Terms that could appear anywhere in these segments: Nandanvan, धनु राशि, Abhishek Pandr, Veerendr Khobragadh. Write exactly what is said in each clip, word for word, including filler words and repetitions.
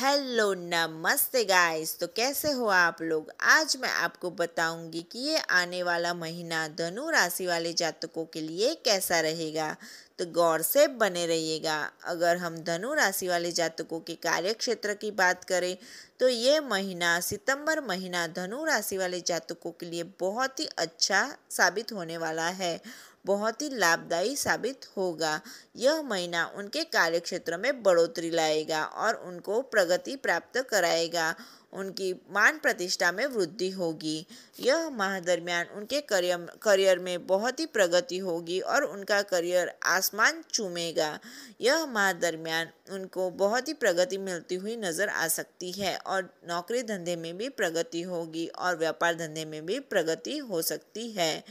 Hello नमस्ते guys. तो कैसे हो आप लोग। आज मैं आपको बताऊंगी कि ये आने वाला महीना धनु राशि वाले जातकों के लिए कैसा रहेगा, तो गौर से बने रहिएगा। अगर हम धनु राशि वाले जातकों के कार्य क्षेत्र की बात करें तो ये महीना सितंबर महीना धनु राशि वाले जातकों के लिए बहुत ही अच्छा साबित होने वाला है, बहुत ही लाभदायी साबित होगा। यह महीना उनके कार्य क्षेत्र में बढ़ोतरी लाएगा और उनको प्रगति प्राप्त कराएगा, उनकी मान प्रतिष्ठा में वृद्धि होगी। यह माह दरमियान उनके करियर करियर में बहुत ही प्रगति होगी और उनका करियर आसमान चूमेगा। यह माह दरमियान उनको बहुत ही प्रगति मिलती हुई नज़र आ सकती है और नौकरी धंधे में भी प्रगति होगी और व्यापार धंधे में भी प्रगति हो सकती है।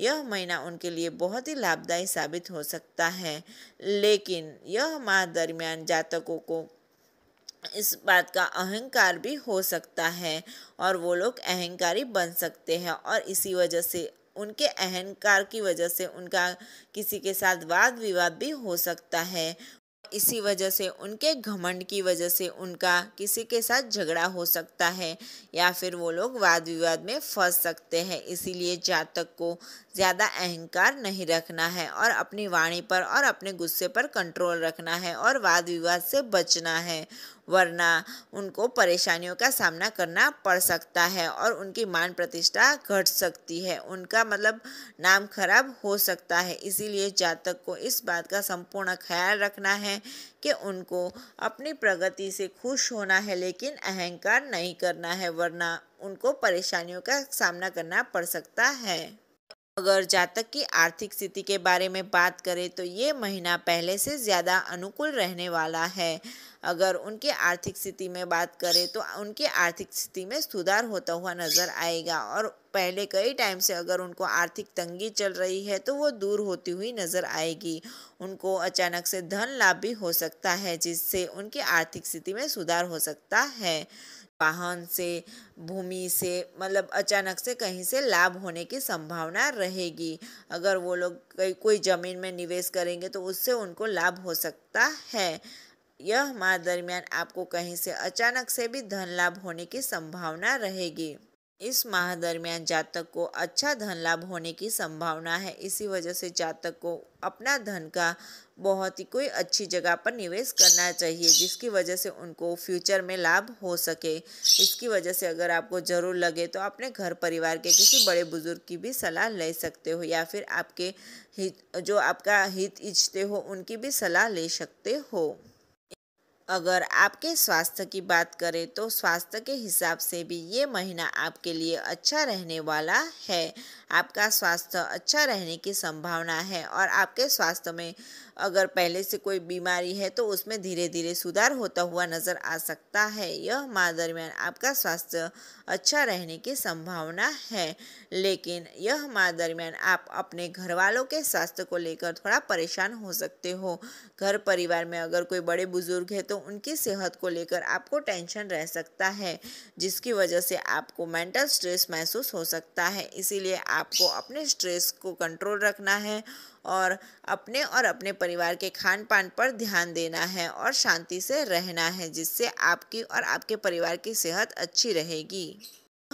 यह महीना उनके लिए बहुत ही लाभदायी साबित हो सकता है, लेकिन यह माह दरमियान जातकों को इस बात का अहंकार भी हो सकता है और वो लोग अहंकारी बन सकते हैं और इसी वजह से उनके अहंकार की वजह से उनका किसी के साथ वाद विवाद भी हो सकता है। इसी वजह से उनके घमंड की वजह से उनका किसी के साथ झगड़ा हो सकता है या फिर वो लोग वाद विवाद में फंस सकते हैं। इसीलिए जातक को ज़्यादा अहंकार नहीं रखना है और अपनी वाणी पर और अपने गुस्से पर कंट्रोल रखना है और वाद विवाद से बचना है, वरना उनको परेशानियों का सामना करना पड़ सकता है और उनकी मान प्रतिष्ठा घट सकती है, उनका मतलब नाम खराब हो सकता है। इसीलिए जातक को इस बात का संपूर्ण ख्याल रखना है कि उनको अपनी प्रगति से खुश होना है, लेकिन अहंकार नहीं करना है, वरना उनको परेशानियों का सामना करना पड़ सकता है। अगर जातक की आर्थिक स्थिति के बारे में बात करें तो ये महीना पहले से ज़्यादा अनुकूल रहने वाला है। अगर उनके आर्थिक स्थिति में बात करें तो उनके आर्थिक स्थिति में सुधार होता हुआ नज़र आएगा और पहले कई टाइम से अगर उनको आर्थिक तंगी चल रही है तो वो दूर होती हुई नज़र आएगी। उनको अचानक से धन लाभ भी हो सकता है, जिससे उनकी आर्थिक स्थिति में सुधार हो सकता है। वाहन से, भूमि से, मतलब अचानक से कहीं से लाभ होने की संभावना रहेगी। अगर वो लोग कोई ज़मीन में निवेश करेंगे तो उससे उनको लाभ हो सकता है। यह माह दरमियान आपको कहीं से अचानक से भी धन लाभ होने की संभावना रहेगी। इस माह दरमियान जातक को अच्छा धन लाभ होने की संभावना है। इसी वजह से जातक को अपना धन का बहुत ही कोई अच्छी जगह पर निवेश करना चाहिए, जिसकी वजह से उनको फ्यूचर में लाभ हो सके। इसकी वजह से अगर आपको ज़रूर लगे तो अपने घर परिवार के किसी बड़े बुजुर्ग की भी सलाह ले सकते हो या फिर आपके हित जो आपका हित इच्छते हो उनकी भी सलाह ले सकते हो। अगर आपके स्वास्थ्य की बात करें तो स्वास्थ्य के हिसाब से भी ये महीना आपके लिए अच्छा रहने वाला है। आपका स्वास्थ्य अच्छा रहने की संभावना है और आपके स्वास्थ्य में अगर पहले से कोई बीमारी है तो उसमें धीरे धीरे सुधार होता हुआ नज़र आ सकता है। यह माह दरमियान आपका स्वास्थ्य अच्छा रहने की संभावना है, लेकिन यह माह दरमियान आप अपने घर वालों के स्वास्थ्य को लेकर थोड़ा परेशान हो सकते हो। घर परिवार में अगर कोई बड़े बुजुर्ग है तो उनकी सेहत को लेकर आपको टेंशन रह सकता है, जिसकी वजह से आपको मेंटल स्ट्रेस महसूस हो सकता है। इसीलिए आपको अपने स्ट्रेस को कंट्रोल रखना है और अपने और अपने परिवार के खान पान पर ध्यान देना है और शांति से रहना है, जिससे आपकी और आपके परिवार की सेहत अच्छी रहेगी।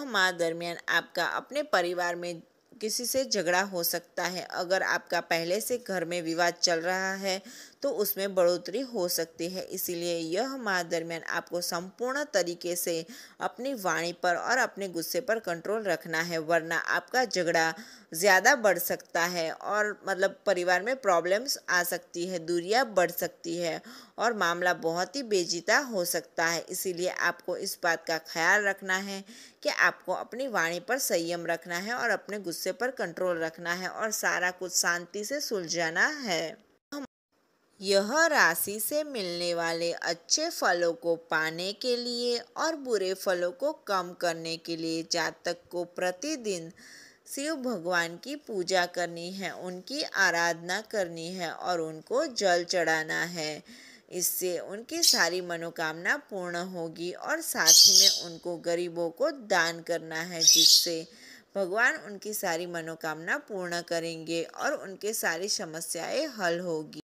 माह दरमियान आपका अपने परिवार में किसी से झगड़ा हो सकता है। अगर आपका पहले से घर में विवाद चल रहा है तो उसमें बढ़ोतरी हो सकती है। इसीलिए यह माह दरमियान आपको संपूर्ण तरीके से अपनी वाणी पर और अपने गुस्से पर कंट्रोल रखना है, वरना आपका झगड़ा ज़्यादा बढ़ सकता है और मतलब परिवार में प्रॉब्लम्स आ सकती है, दूरियां बढ़ सकती है और मामला बहुत ही बेजीता हो सकता है। इसीलिए आपको इस बात का ख्याल रखना है कि आपको अपनी वाणी पर संयम रखना है और अपने गुस्से पर कंट्रोल रखना है और सारा कुछ शांति से सुलझाना है। यह राशि से मिलने वाले अच्छे फलों को पाने के लिए और बुरे फलों को कम करने के लिए जातक को प्रतिदिन शिव भगवान की पूजा करनी है, उनकी आराधना करनी है और उनको जल चढ़ाना है। इससे उनकी सारी मनोकामना पूर्ण होगी और साथ ही में उनको गरीबों को दान करना है, जिससे भगवान उनकी सारी मनोकामना पूर्ण करेंगे और उनके सारी समस्याएं हल होगी।